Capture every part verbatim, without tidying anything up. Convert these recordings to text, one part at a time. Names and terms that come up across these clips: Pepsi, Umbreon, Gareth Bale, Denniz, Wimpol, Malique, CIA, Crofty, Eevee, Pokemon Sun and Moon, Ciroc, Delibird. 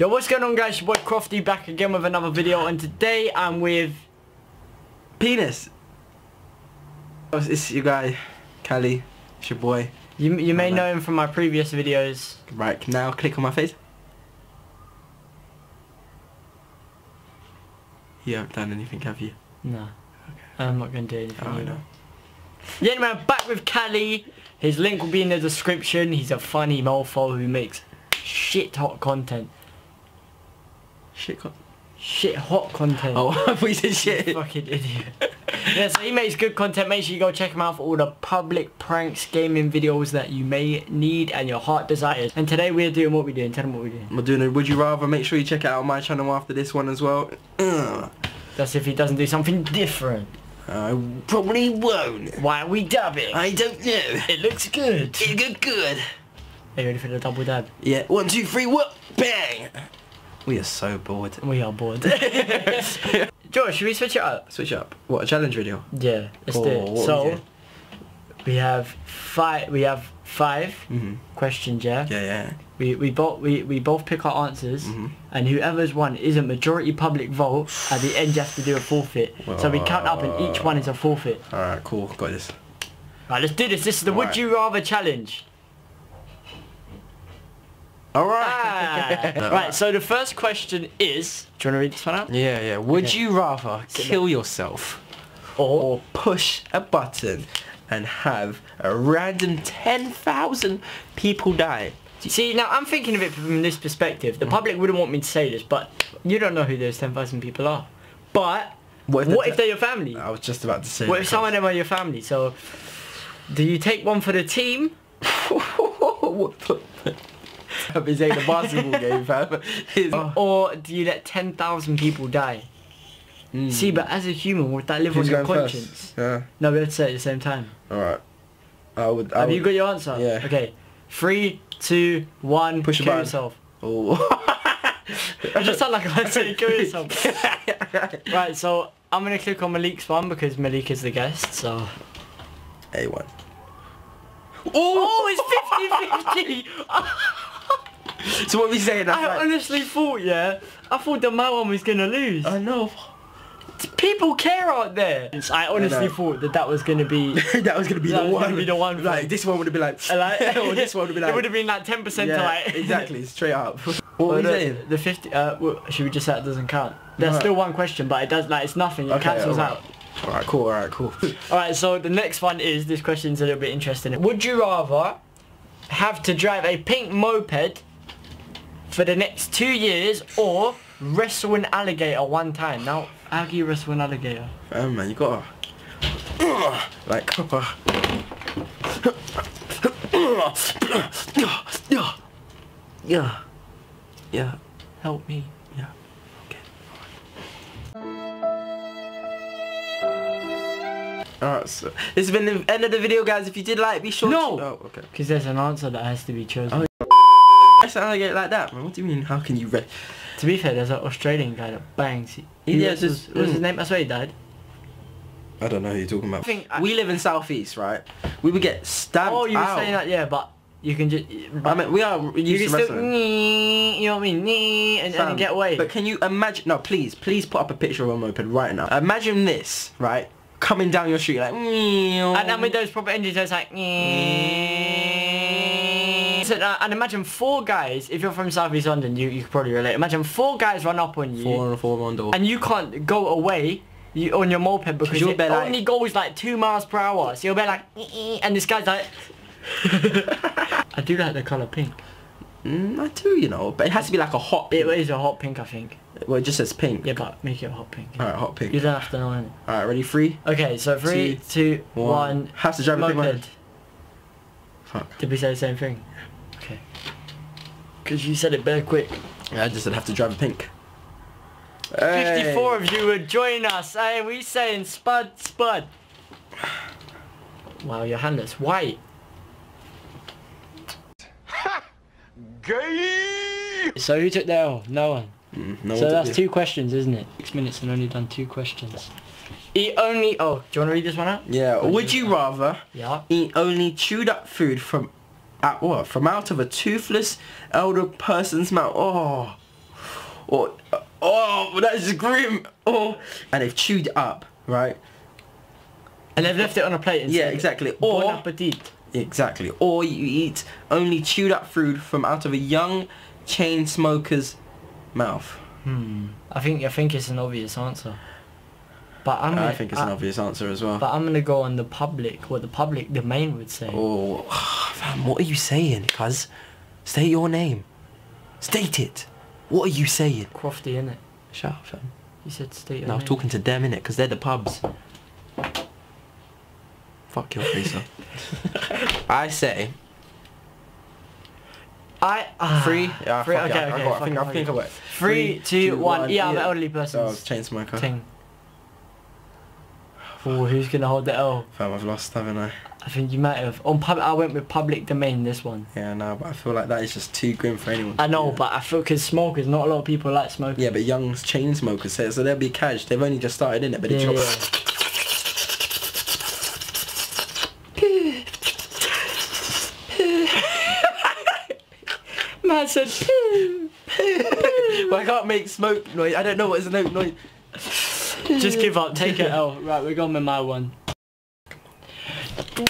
Yo, what's going on, guys? Your boy Crofty back again with another video, and today I'm with Penis. It's your guy, Callie. It's your boy. You you may know him from my previous videos. Right now, click on my face. You haven't done anything, have you? No. Okay. I'm not going to do anything. Oh, no. Yeah, anyway, I'm back with Callie. His link will be in the description. He's a funny mofo who makes shit hot content. Shit con Shit hot content. Oh, I thought you said shit. You fucking idiot. Yeah, so he makes good content. Make sure you go check him out for all the public pranks, gaming videos that you may need and your heart desires. And today we're doing what we're doing. Tell them what we're doing. We're doing a Would You Rather. Make sure you check it out on my channel after this one as well. That's if he doesn't do something different. I probably won't. Why are we dabbing? I don't know. It looks good. It looked good. Are you ready for the double dab? Yeah. One, two, three, whoop, bang. We are so bored. We are bored. George, should we switch it up? Switch up. What, a challenge video? Yeah, let's oh, do it. So we, we have five. We have five mm-hmm. questions. Yeah. Yeah, yeah. We we both we we both pick our answers, mm-hmm. and whoever's one isn't majority public vote. At the end, you have to do a forfeit. Whoa. So we count up, and each one is a forfeit. All right, cool. Got this. All right, let's do this. This is the All Would right. You Rather challenge. Alright! Ah. No, right, so the first question is... Do you want to read this one out? Yeah, yeah. Would okay. you rather kill yourself or, or push a button and have a random ten thousand people die? See, now I'm thinking of it from this perspective. The public wouldn't want me to say this, but you don't know who those ten thousand people are. But, what if, what if they're your family? I was just about to say... What if some of them are your family? So, do you take one for the team? Is ain't a basketball game, fam. Oh. Or do you let ten thousand people die? Mm. See, but as a human, would that live Who's on your conscience? Yeah. No, we have to say it at the same time. All right. I would. I Have would, you got your answer? Yeah. Okay. Three, two, one. Push kill button. yourself. Oh. I just sound like I said kill yourself. Right. So I'm gonna click on Malik's one because Malik is the guest. So. A one. Oh, oh it's fifty fifty. So what are we saying? That's I like, honestly thought, yeah, I thought that my one was gonna lose. I know. People care out there. I honestly I thought that that was gonna be that was gonna be that the one. Gonna be the one. Like this one would have been like, like or this one would have been like. It would have been like ten percent. Yeah, like exactly, straight up. What well, was it? The fifty. Uh, well, should we just say it doesn't count? There's right. still one question, but it does like it's nothing. It okay, cancels all right. out. All right, cool. All right, cool. All right. So the next one is this question's a little bit interesting. Would you rather have to drive a pink moped for the next two years or wrestle an alligator one time? Now, how can you wrestle an alligator? Oh man, you gotta... Like, proper... Yeah. Yeah. Help me. Yeah. Okay. Alright, so... This has been the end of the video, guys. If you did like, be sure no. to... No! Oh, okay. Because there's an answer that has to be chosen. Oh. I get it like that, man. What do you mean? How can you? Re to be fair, there's an Australian guy that bangs. He, he yeah, was, was, mm. what's his name? That's where he died. I don't know who you're talking about. I think I we live in South East, right? We would get stabbed. Oh, you were out. saying that, yeah, but you can just. I mean, we are used you to wrestling. Still, nee, you know what I mean? Nee, and, and get away. But can you imagine? No, please, please put up a picture of a moped right now. Imagine this, right? Coming down your street like. And then with those proper injuries, it's like. And imagine four guys, if you're from South East London, you, you could probably relate. Imagine four guys run up on you. Four on a four on door. And you can't go away you, on your moped because your only like, goes like two miles per hour. So you'll be like, e-e-e, and this guy's like... I do like the colour pink. Mm, I do, you know, but it has to be like a hot pink. It is a hot pink, I think. Well, it just says pink. Yeah, but make it a hot pink. Yeah. Alright, hot pink. You don't have to know anything. Alright, ready? Three? Okay, so three, two, two one. one. Has to drive moped. a pink Fuck. Did we say the same thing? Okay. Because you said it very quick. Yeah, I just said have to drive a pink. Hey. fifty-four of you would join us. Hey, we saying spud, spud. Wow, your hand is white. Ha! Gay! So who took that all? No one. Mm, no so one that's two questions, isn't it? Six minutes and only done two questions. Eat only... Oh, do you want to read this one out? Yeah. Or Would you rather yeah. eat only chewed up food from... At what? From out of a toothless elder person's mouth. Oh. or oh, that is grim. Oh, and they've chewed it up, right? And they've left it on a plate. And yeah, exactly. Or bon appetit. Exactly. Or you eat only chewed up food from out of a young chain smoker's mouth. Hmm. I think I think it's an obvious answer. But I'm gonna, I think it's I, an obvious answer as well. But I'm gonna go on the public, what the public domain would say. Oh, fam, what are you saying, cuz? State your name. State it. What are you saying? Crofty, innit? Shut up, fam. You said state your no, name. I was talking to them, innit? Because they're the pubs. Fuck your face up. I say... I... Uh, three... Yeah, three, okay, yeah, okay, I, I think I'll think of it. Three, three two, two, one. one. Yeah, I'm an elderly person. Oh, chain smoker. Ting. Oh, who's gonna hold the L? Fam, I've lost, haven't I? I think you might have. On pub, I went with public domain this one. Yeah, no, but I feel like that is just too grim for anyone. I know, but I feel because smokers, not a lot of people like smoking. Yeah, but young chain smokers say so they'll be catched. They've only just started in it, but yeah, it's yeah. Man said, poo, poo. Well, I can't make smoke noise. I don't know what is a note noise. Just give up, take it L. Right, we're going with my one.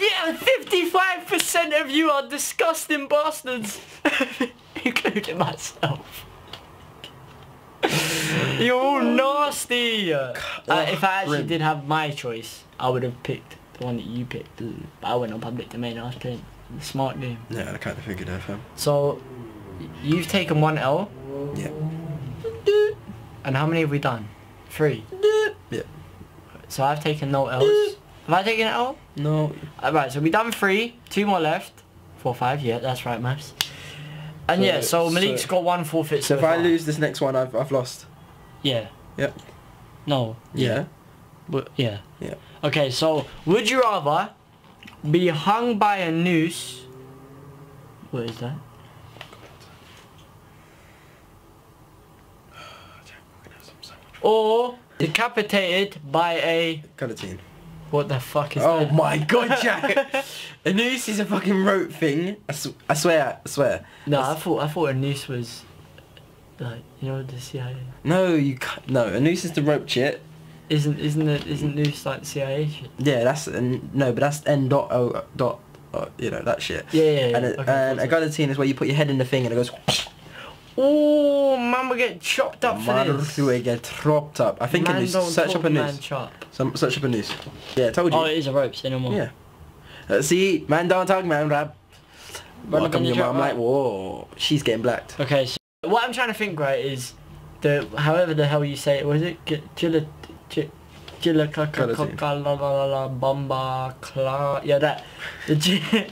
Yeah, fifty-five percent of you are disgusting bastards. Including myself. You're all nasty. Uh, if I actually did have my choice, I would have picked the one that you picked. But I went on public domain, I was playing the smart game. Yeah, I kind of figured that, fam. So, you've taken one L. Yeah. And how many have we done? Three. Yeah. So I've taken no L's. Have I taken an L? No. Alright, so we done three. Two more left. Four, five. Yeah, that's right, maths. And so, yeah, so Malik's so got one forfeit. So, so if I lose this next one, I've I've lost. Yeah. Yep. No. Yeah. But yeah. Yeah. Okay, so would you rather be hung by a noose? What is that? Or decapitated by a guillotine. What the fuck is oh that? Oh my god, Jack! A noose is a fucking rope thing. I, sw I swear, I swear. No, I, I thought I thought a noose was like, you know, the C I A. No, you can't. No, a noose is the rope shit. Isn't isn't it? Isn't noose like the C I A shit? Yeah, that's an, no, but that's N dot O dot, oh, you know that shit. Yeah, yeah. yeah. And a, okay, and a guillotine is where you put your head in the thing and it goes. Oh, man, we get chopped up man for this. Man, we get chopped up. I think man a noose. Search up a noose. Man chop. Some, search up a noose. Yeah, I told you. Oh, it is a rope, say no more. Yeah. Uh, see, man don't talk, man rap. Welcome to your mum, like, whoa, she's getting blacked. Okay, so what I'm trying to think, right, is the, however the hell you say it, was it? Chilla, chilla, kaka, la la la, bamba, cla, yeah, that. The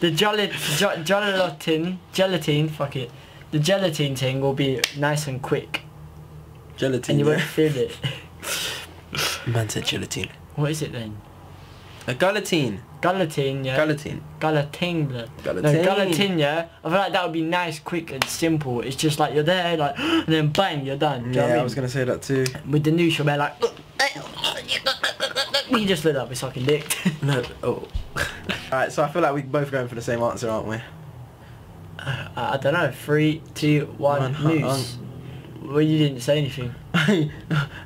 the gelatin, gelatin, fuck it. The gelatin thing will be nice and quick. Gelatin, and you yeah. won't feel it. Man said gelatin. What is it then? A guillotine. Guillotine, yeah. Guillotine. Guillotine, blood. Guillotine. No, guillotine, yeah. I feel like that would be nice, quick and simple. It's just like you're there, like, and then bang, you're done. Do yeah, you know what I mean? I was going to say that too. With the noose, you're like, we just lit up, it's fucking dick. No, oh. Alright, so I feel like we're both going for the same answer, aren't we? Uh, I don't know. Three, two, one. Man, noose. On. Well, you didn't say anything. I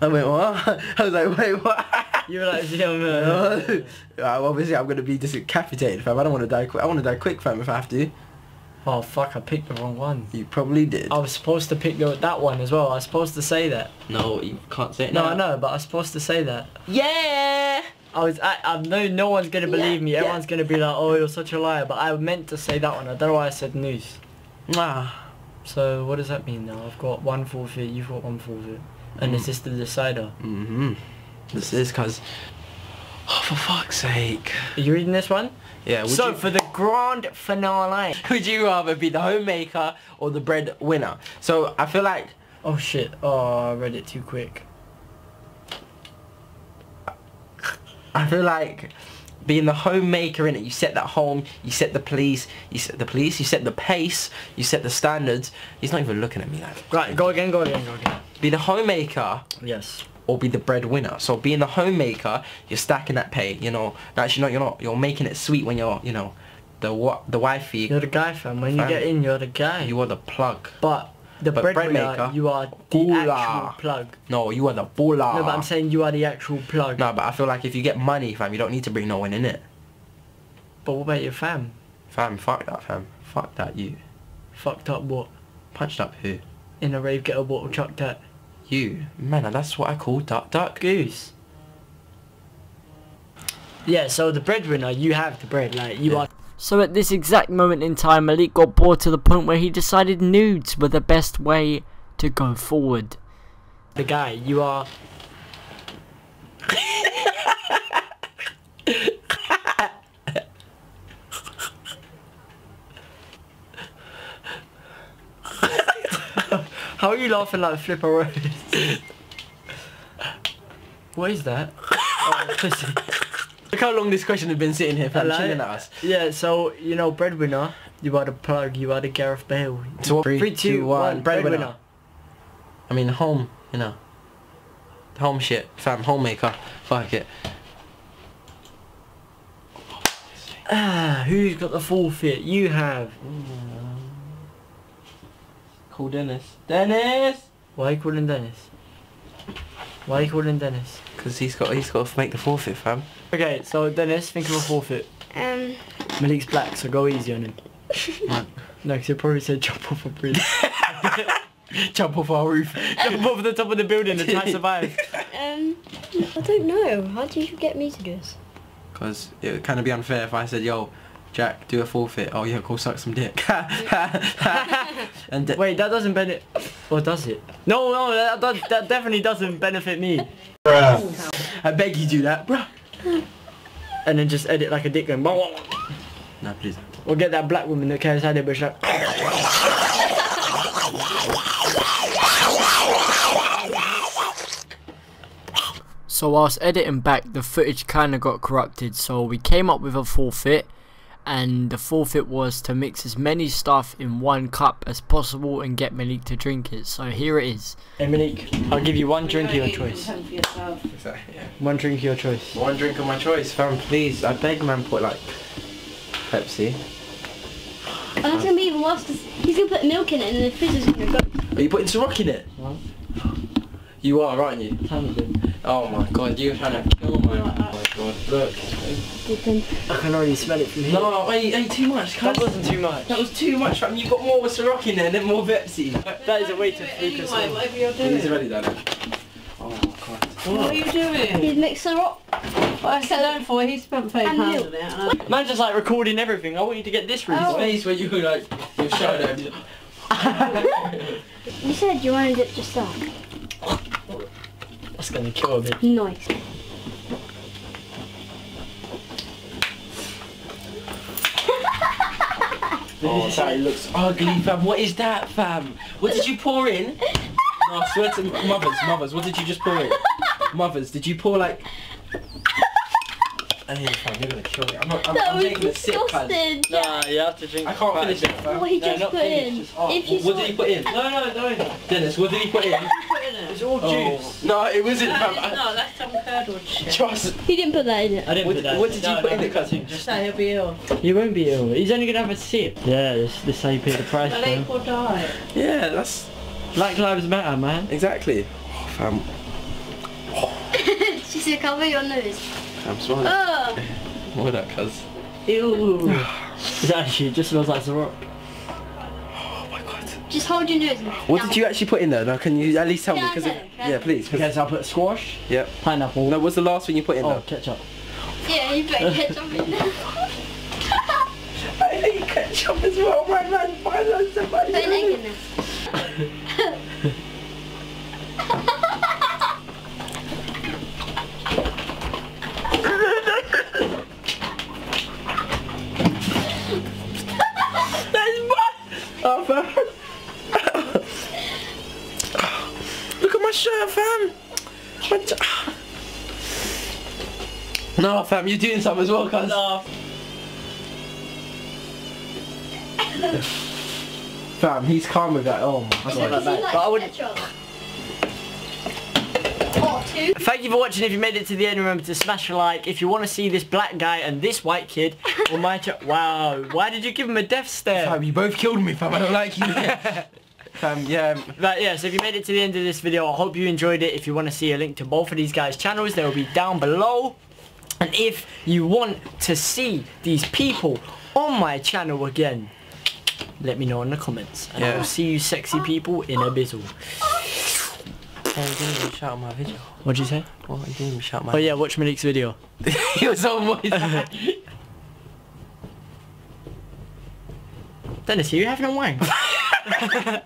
went what? I was like, wait, what? You were like, yeah, man. Right, well, obviously, I'm gonna be decapitated, fam. I don't want to die quick. I want to die quick, fam, if I have to. Oh fuck! I picked the wrong one. You probably did. I was supposed to pick the, that one as well. I was supposed to say that. No, you can't say it now. No, I know, but I was supposed to say that. Yeah. I was I, I no no one's gonna believe yeah, me. Everyone's yeah. gonna be like, oh, you're such a liar. But I meant to say that one. I don't know why I said noose. Ah. So what does that mean now? I've got one forfeit. You've got one forfeit. And mm. is this the decider? Mm-hmm. This is cause. Oh, for fuck's sake. Are you reading this one? Yeah. Would so you... for the grand finale, would you rather be the homemaker or the breadwinner? So I feel like. Oh shit. Oh, I read it too quick. I feel like being the homemaker in it, you set that home, you set the police, you set the police, you set the pace, you set the standards. He's not even looking at me like. Right, go again, go again, go again. Be the homemaker. Yes. Or be the breadwinner. So being the homemaker, you're stacking that pay. You know, actually, no, you're not. You're making it sweet when you're, you know, the what, the wifey. You're the guy, fam. When fam. you get in, you're the guy. You are the plug. But the bread, bread winner, maker, you are the baller. Actual plug. No, you are the baller. No, but I'm saying you are the actual plug. No, but I feel like if you get money, fam, you don't need to bring no one in it. But what about your fam? Fam, fuck that, fam. Fuck that, you. Fucked up what? Punched up who? In a rave, get a bottle chucked at. You. Man, that's what I call duck duck goose. Yeah, so the breadwinner, you have the bread, like, you yeah. are... So at this exact moment in time, Malik got bored to the point where he decided nudes were the best way to go forward. The guy, you are... How are you laughing like Flipper Rose? What is that? Oh, pussy. Look how long this question has been sitting here, fam, like, chilling at us. Yeah, so, you know, breadwinner, you are the plug, you are the Gareth Bale. So three, three two, one, breadwinner. Bread I mean, home, you know. Home shit, fam, homemaker, fuck it. Ah, who's got the forfeit? You have. Call Denniz. Denniz! Why are you calling Denniz? Why are you calling Denniz? Because he's got, he's got to make the forfeit, fam. Okay, so Denniz, think of a forfeit. Um... Malik's black, so go easy on him. No, because he'll probably say jump off a bridge. Jump off our roof. Jump off the top of the building and try to survive. Um, I don't know. How do you get me to do this? Because it would kind of be unfair if I said, yo, Jack, do a forfeit. Oh yeah, go suck some dick. And wait, that doesn't benefit... Or does it? No, no, that, that, that definitely doesn't benefit me. Bruh. I beg you do that, bruh. And then just edit like a dick going. Nah, no, please. Or get that black woman that carries how they brush up. So whilst editing back, the footage kind of got corrupted. So we came up with a forfeit. And the forfeit was to mix as many stuff in one cup as possible and get Malik to drink it. So here it is. Hey Malik, I'll give you one drink of your choice. One drink of your choice. One drink of my choice, fam, please. I beg, man, put like Pepsi. And that's gonna be the last. He's gonna put milk in it and the fizz is gonna go. Are you putting Ciroc in it? What? You are, aren't you? Oh my god, you're trying to kill my god. Look. I can already smell it from here. No, wait, hey, too much. That wasn't too much. That was too much, fam. You've got more with Ciroc in there than more Pepsi. That, that is a way to focus on. Whatever you're doing. He's already done it. Oh my god. What, what are you doing? He's mixed Ciroc. What I sat down for, he spent five pounds on it. Man, just like recording everything. I want you to get this room. Space where you like, your shadow and you You said you wanted it just dark. That's gonna kill a bit. Nice. Oh, that looks ugly, fam. What is that, fam? What did you pour in? No, I swear to mothers, mothers. What did you just pour in? Mothers, did you pour like? I mean, fam, you're gonna kill me. I'm not. I'm, that I'm was taking disgusted. a sip, fam. Nah, you have to drink. I can't finish it, fam. What he just no, put in? Just, oh, if you what did he put in? No, no, no. Denniz, what did he put in? It's all juice. Oh. No, it wasn't. That is, no, that's some curdled shit. Just, he didn't put that in it. I didn't what, put that What did no, you no, put no, in no, it, cousin? Just that he'll be ill. He won't be ill. He's only going to have a sip. Yeah, this is how you pay the price. Malik will die. Yeah, that's... Black Lives Matter, man. Exactly. Oh, fam. Oh. She said, cover your nose. I'm swallowing. Oh. What that, cuz? Ew. It actually just smells like Ciroc. Just hold your nose. What no. did you actually put in there? Now, can you at least tell yeah, me? Cause it, yeah, please. Cause okay, so I put squash. Yep. Pineapple. No, what's the last thing you put in oh, there? Oh, ketchup. Yeah, you put ketchup in there. I need ketchup as well, my man. Find out somebody. Put an egg in there. No, fam, you're doing something as well, cuz. No. Fam, he's calm with that. Oh my god. I like that. But I would... Thank you for watching. If you made it to the end, remember to smash a like. If you want to see this black guy and this white kid, or my ch- Wow, why did you give him a death stare? Fam, you both killed me, fam. I don't like you. Um, yeah, right, yeah, so if you made it to the end of this video, I hope you enjoyed it. If you want to see a link to both of these guys' channels, they will be down below. And if you want to see these people on my channel again, let me know in the comments. And yeah. I will see you sexy people in a bizzle. Hey, you didn't even shout out my video. What'd you say? Well, you didn't even shout out my video. Oh yeah, watch Malik's video. He was on my side. Denniz, are you having a wank?